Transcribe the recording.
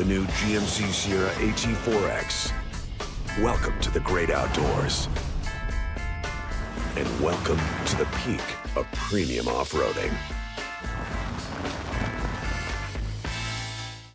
the new GMC Sierra AT4X. Welcome to the great outdoors. And welcome to the peak of premium off-roading.